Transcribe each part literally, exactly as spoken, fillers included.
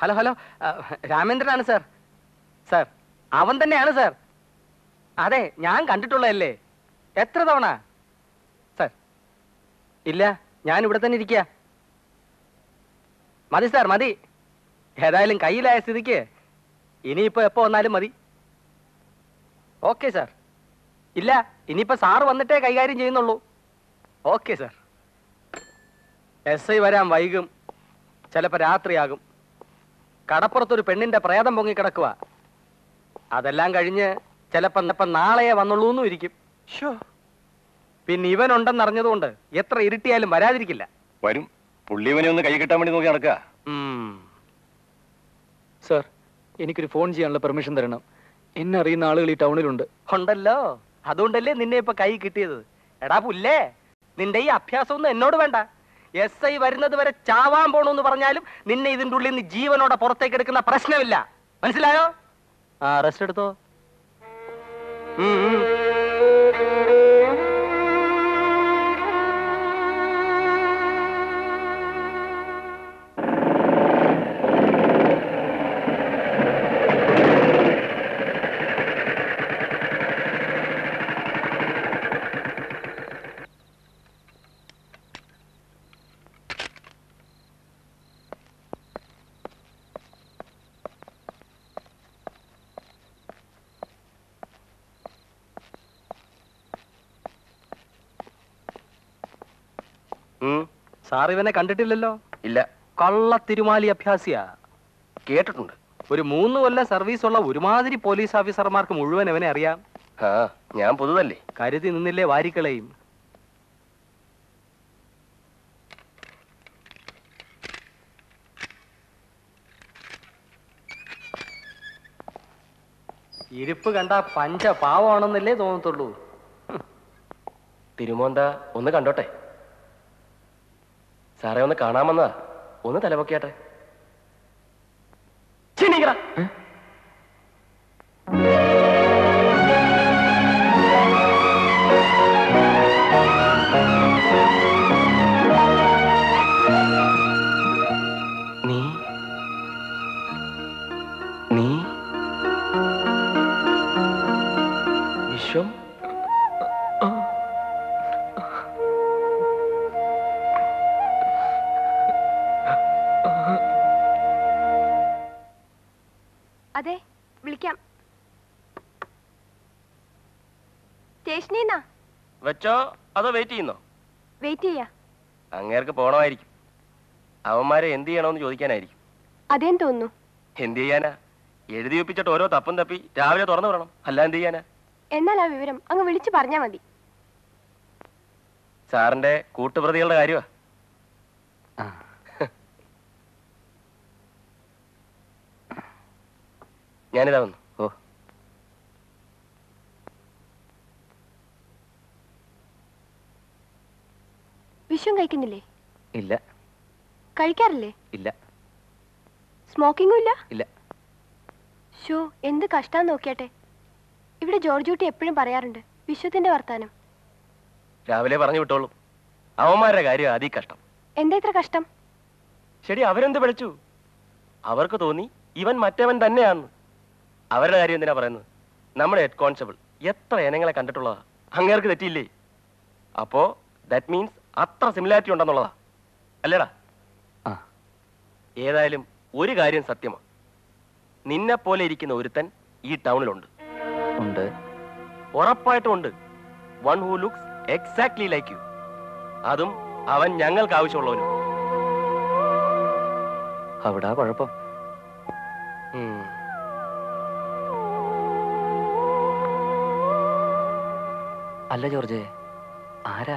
Hello hello രാമേന്ദ്രനാണ് sir. Sir അവൻ തന്നെയാണ് സാർ. അതെ ഞാൻ കണ്ടിട്ടുള്ളതല്ലേ. എത്ര തവണ സാർ? ഇല്ല ഞാൻ ഇവിടെ തന്നെ ഇരിക്കുക. മതി സാർ മതി. ഏതായാലും കയ്യിലായ സ്ഥിതിക്ക് ഇനിയിപ്പോൾ എപ്പോൾ വന്നാലും മതി. Okay sir. ഇല്ല ഇനിയിപ്പോൾ സാറ് വന്നിട്ടേ കൈകാര്യം ചെയ്യുന്നുള്ളൂ. Okay sir. എസ് ഐ വരാൻ വൈകും, ചിലപ്പോൾ രാത്രിയാകും. കടപ്പുറത്തൊരു പെണ്ണിൻ്റെ പ്രേതം പൊങ്ങിക്കിടക്കുക. അതെല്ലാം കഴിഞ്ഞ് ചിലപ്പോൾ ഇന്നിപ്പം നാളെയെ വന്നുള്ളൂ എന്നും ഇരിക്കും. പിന്നെ ഇവനുണ്ടെന്നറിഞ്ഞതുകൊണ്ട് എത്ര ഇരുട്ടിയാലും വരാതിരിക്കില്ല. വരും. പുള്ളി ഇവനെ ഒന്ന് കൈ കിട്ടാൻ വേണ്ടി നോക്കി നടക്കുക. സാർ എനിക്കൊരു ഫോൺ ചെയ്യാനുള്ള പെർമിഷൻ തരണം. എന്നെ അറിയുന്ന ആളുകൾ ഈ ടൗണിലുണ്ട്. ഉണ്ടല്ലോ, അതുകൊണ്ടല്ലേ നിന്നെ ഇപ്പൊ കൈ കിട്ടിയത്. എടാ പുല്ലേ, നിന്റെ ഈ അഭ്യാസമൊന്നും എന്നോട് വേണ്ട. എസ് ഐ വരുന്നത് വരെ ചാവാൻ പോണെന്ന് പറഞ്ഞാലും നിന്നെ ഇതിൻ്റെ ഉള്ളിൽ നിന്ന് ജീവനോടെ പുറത്തേക്ക് എടുക്കുന്ന പ്രശ്നമില്ല. മനസ്സിലായോ? ആ റെസ്റ്റ് എടുത്തോ. സാർ ഇവനെ കണ്ടിട്ടില്ലല്ലോ? ഇല്ല. കള്ള തിരുമാലി അഭ്യാസിയാ. കേട്ടിട്ടുണ്ട്. ഒരു മൂന്ന് കൊല്ലം സർവീസ് ഉള്ള ഒരുമാതിരി പോലീസ് ഓഫീസർമാർക്ക് മുഴുവൻ ഇവനെ അറിയാം. ഞാൻ പൊതുവല്ലേ കരുതി നിന്നില്ലേ വാരിക്കളെയും. ഇരിപ്പ് കണ്ട പഞ്ച പാവാണെന്നല്ലേ തോന്നത്തുള്ളൂ. തിരുമോന്ത ഒന്ന് കണ്ടോട്ടെ. സാറേ ഒന്ന് കാണാമെന്നാ. ഒന്ന് തലപൊക്കിയാട്ടെ. നീ നീ വിശ്വം വെച്ചോ അതോ വെയിറ്റ് ചെയ്യുന്നോ? വെയിറ്റ് ചെയ്യാ. അങ്ങേർക്ക് പോണമായിരിക്കും. അവന്മാരെ എന്ത് ചെയ്യണമെന്ന് ചോദിക്കാനായിരിക്കും. അതേന്ന് തോന്നുന്നു. എന്ത് ചെയ്യാനാ? എഴുതി ഒപ്പിച്ചിട്ട് ഓരോ തപ്പും തപ്പി രാവിലെ തുറന്നു വിടണം. അല്ല എന്ത് ചെയ്യാനാ? എന്നാൽ ആ വിവരം അങ്ങ് വിളിച്ചു പറഞ്ഞാ മതി. സാറിന്റെ കൂട്ടുപ്രതികളുടെ കാര്യമാ. ഞാനിതാ വന്നു. ഓ വിഷയം കഴിക്കുന്നില്ലേ? ഇല്ല. കഴിക്കാറില്ലേ? ഇല്ല. സ്മോക്കിംഗും ഇല്ല? ഇല്ല. ഷോ എന്ത് കഷ്ടാന്ന് നോക്കിയാട്ടെ. ഇവിടെ ജോർജൂട്ടി എപ്പോഴും പറയാറുണ്ട് വിശ്വത്തിന്റെ വർത്താനം. രാവിലെ പറഞ്ഞു വിട്ടോളൂ. അവന്മാരുടെ കാര്യം അതീ കഷ്ടം. എന്താ ഇത്ര കഷ്ടം? ശരി, അവരെന്ത് വിളിച്ചു? അവർക്ക് തോന്നി ഇവൻ മറ്റവൻ തന്നെയാണെന്ന്. അവരുടെ കാര്യം എന്തിനാ പറയുന്നത്? നമ്മുടെ ഹെഡ് കോൺസ്റ്റബിൾ എത്ര ഇനങ്ങളെ കണ്ടിട്ടുള്ളതാ. അങ്ങേർക്ക് തെറ്റിയില്ലേ? അപ്പോ ദാറ്റ് മീൻസ് അത്ര സിമിലാരിറ്റി ഉണ്ടെന്നുള്ളതാ, അല്ലേടാ? ഏതായാലും ഒരു കാര്യം സത്യമാണ്, നിന്നെ പോലെ ഇരിക്കുന്ന ഒരുത്തൻ ഈ ടൗണിലുണ്ട്. ഉണ്ട്, ഉറപ്പായിട്ടും ഉണ്ട്. One who looks exactly like you. അതും അവൻ ഞങ്ങൾക്ക് ആവശ്യമുള്ളവനും. അവിടെ കുഴപ്പം. അല്ല ജോർജേ, ആരാ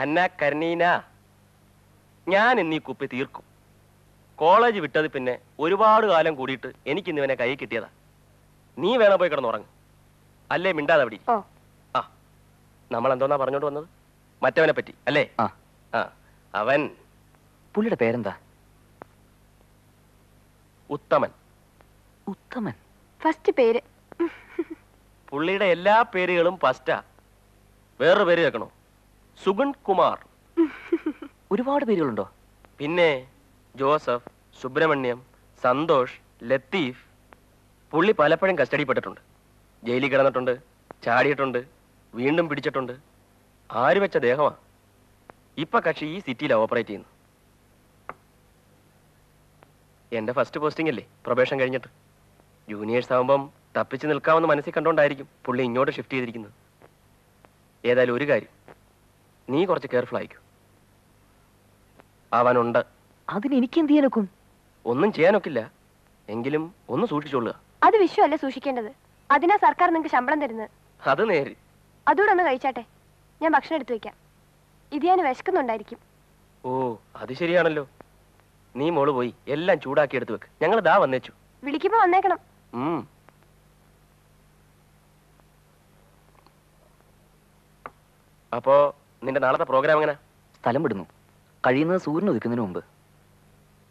അന്ന കരണീന, ഞാൻ എന്നീ കുപ്പി തീർക്കും. കോളേജ് വിട്ടത് പിന്നെ ഒരുപാട് കാലം കൂടിയിട്ട് എനിക്ക് ഇന്ന് ഇവനെ കൈ കിട്ടിയതാ. നീ വേണോ പോയി കിടന്നുറങ്ങും, അല്ലേ മിണ്ടാതെ അവിടെ. ആ നമ്മൾ എന്തോന്നാ പറഞ്ഞോണ്ട് വന്നത്? മറ്റവനെ പറ്റി അല്ലേ? അവൻ പുള്ളിയുടെ പേരെന്താ? ഉത്തമൻ. ഉത്തമൻ ഫസ്റ്റ് പേര്. പുള്ളിയുടെ എല്ലാ പേരുകളും ഫസ്റ്റാ. വേറൊരു പേര് കേൾക്കണോ? സുബിൻ കുമാർ. ഒരുപാട് പേരുകളുണ്ടോ? പിന്നെ ജോസഫ്, സുബ്രഹ്മണ്യം, സന്തോഷ്, ലത്തീഫ്. പുള്ളി പലപ്പോഴും കസ്റ്റഡിയിൽപ്പെട്ടിട്ടുണ്ട്, ജയിലിൽ കിടന്നിട്ടുണ്ട്, ചാടിയിട്ടുണ്ട്, വീണ്ടും പിടിച്ചിട്ടുണ്ട്. ആര് വെച്ച ദേഹമാ! ഇപ്പൊ കക്ഷി ഈ സിറ്റിയിലാണ് ഓപ്പറേറ്റ് ചെയ്യുന്നു. എന്റെ ഫസ്റ്റ് പോസ്റ്റിംഗ് അല്ലേ പ്രൊബേഷൻ കഴിഞ്ഞിട്ട്. ജൂനിയേഴ്സ് ആവുമ്പം തപ്പിച്ച് നിൽക്കാമെന്ന് മനസ്സിൽ കണ്ടോണ്ടായിരിക്കും പുള്ളി ഇങ്ങോട്ട് ഷിഫ്റ്റ് ചെയ്തിരിക്കുന്നത്. ഏതായാലും ഒരു കാര്യം, നീ കുറച്ച് കെയർഫുൾ ആയിക്കും. അവനുണ്ട്. അതിന് എനിക്ക് എന്ത് ചെയ്യാനൊക്കും? ഒന്നും ചെയ്യാനൊക്കില്ല, എങ്കിലും ഒന്ന് സൂക്ഷിച്ചോളുക. അത് വിഷയമല്ല സൂക്ഷിക്കേണ്ടത്, അതിനാ സർക്കാർ നിങ്ങൾക്ക് ശമ്പളം തരുന്നത്. അത് നേര്. അതുകൂടെ ഒന്ന് കഴിച്ചാട്ടെ, ഞാൻ ഭക്ഷണം എടുത്തു വെക്കാം. ഇത് ഞാൻ വിശക്കുന്നുണ്ടായിരിക്കും. ഓ അത് ശരിയാണല്ലോ. നീ മോള് പോയി എല്ലാം ചൂടാക്കി എടുത്തു വെക്ക്, ഞങ്ങൾ ദാ വന്നേച്ചു. വിളിക്കുമ്പോ വന്നേക്കണം. അപ്പോ നിന്റെ നാളത്തെ പ്രോഗ്രാം എങ്ങനെ? സ്ഥലം വിടുന്നു, കഴിയുന്നത് സൂര്യൻ ഉദിക്കുന്നതിന് മുമ്പ്.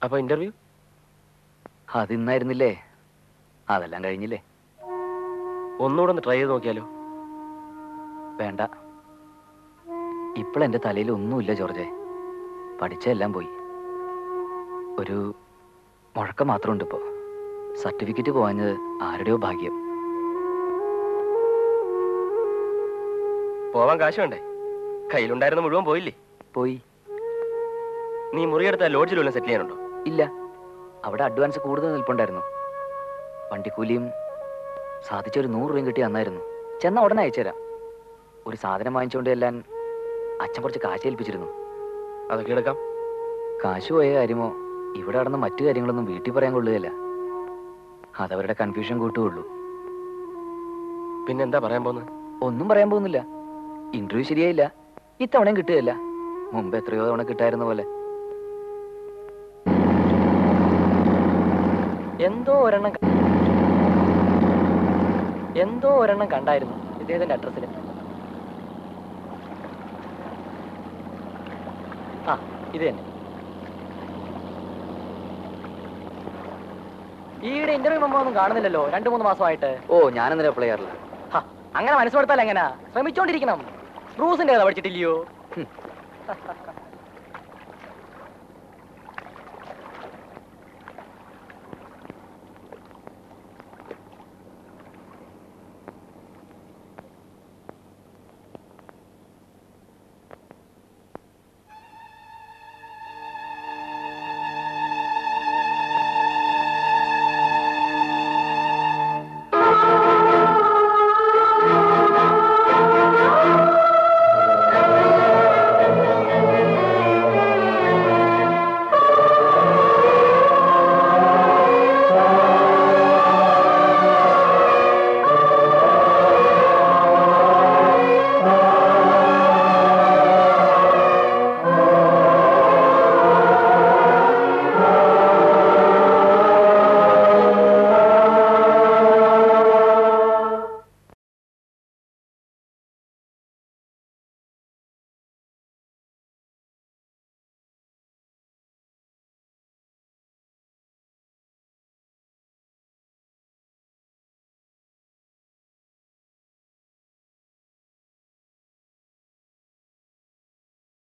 അപ്പൊ ഇന്റർവ്യൂ അതിന്നായിരുന്നില്ലേ? അതെല്ലാം കഴിഞ്ഞില്ലേ? ഒന്നുകൂടെ ഒന്ന് ട്രൈ ചെയ്ത് നോക്കിയാലോ? വേണ്ട, ഇപ്പോഴെന്റെ തലയിൽ ഒന്നുമില്ല ജോർജെ. പഠിച്ചെല്ലാം പോയി, ഒരു മുഴക്കം മാത്രമുണ്ട് ഇപ്പോ. സർട്ടിഫിക്കറ്റ് പോയത് ആരുടെയോ ഭാഗ്യം. പോവാൻ കാശ് വേണ്ടേ? കയ്യിലുണ്ടായിരുന്ന മുഴുവൻ പോയില്ലേ? പോയി. നീ മുറിയെടുത്ത ലോഡ്ജിൽ വല്ലതും സെറ്റിൽ ചെയ്യാനുണ്ടോ? ഇല്ല, അവിടെ അഡ്വാൻസ് കൂടുതൽ നിൽപ്പുണ്ടായിരുന്നു. വണ്ടിക്കൂലിയും സാധിച്ചൊരു നൂറ് രൂപയും കിട്ടി തന്നായിരുന്നു. ചെന്ന ഉടനെ അയച്ചുതരാം. ഒരു സാധനം വാങ്ങിച്ചുകൊണ്ട് എല്ലാം അച്ഛൻ കുറച്ച് കാശ് ഏൽപ്പിച്ചിരുന്നു, അതൊക്കെ എടുക്കാം. കാശ് പോയ കാര്യമോ ഇവിടെ നടന്ന മറ്റു കാര്യങ്ങളൊന്നും വീട്ടിൽ പറയാൻ കൊള്ളുകയില്ല, അതവരുടെ കൺഫ്യൂഷൻ കൂട്ടുകയുള്ളൂ. പിന്നെന്താ പറയാൻ പോകുന്നത്? ഒന്നും പറയാൻ പോകുന്നില്ല. ഇന്റർവ്യൂ ശരിയായില്ല, ഇത്തവണയും കിട്ടുകയില്ല. മുമ്പ് എത്രയോ തവണ കിട്ടായിരുന്ന പോലെ. എന്തോ ഒരെണ്ണം എന്തോ ഒരെണ്ണം കണ്ടായിരുന്നു ഇദ്ദേഹത്തിന്റെ അഡ്രസ്സിൽ. ആ ഇത് തന്നെ. ഈയിടെ ഇന്റർവ്യൂ മുമ്പൊന്നും കാണുന്നില്ലല്ലോ, രണ്ടു മൂന്ന് മാസമായിട്ട്. ഓ ഞാനെന്തിനാ അപ്ലൈ ചെയ്യാറില്ല. അങ്ങനെ മനസ്സെടുത്താൽ എങ്ങനാ? ശ്രമിച്ചോണ്ടിരിക്കണം. ബ്രൂസിന്റെ കഥ പഠിച്ചിട്ടില്ലയോ?